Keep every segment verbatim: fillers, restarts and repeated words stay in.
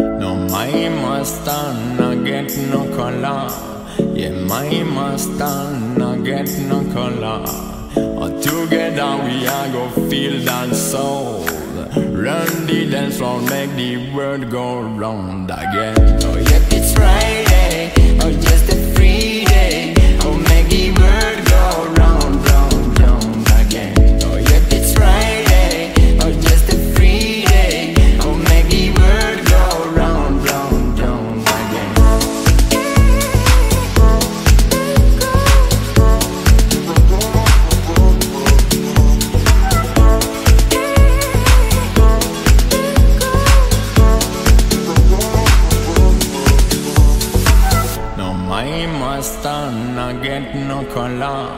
No, my master, no get no color. Yeah, my master, no get no color. All together we are go feel that soul. Run the dance floor, make the world go round again. Oh yeah, it's Friday, oh just a free day. Oh make the world go round, round, round again. Oh yeah, it's Friday, oh just a free day. Oh make the world go round, round, round again. Get no color,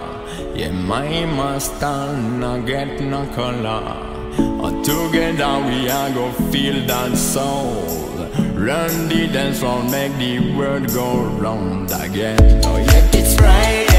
yeah, my master, no get no color. All together we are go feel that soul. Run the dance floor, make the world go round again. Oh yeah, it's Friday.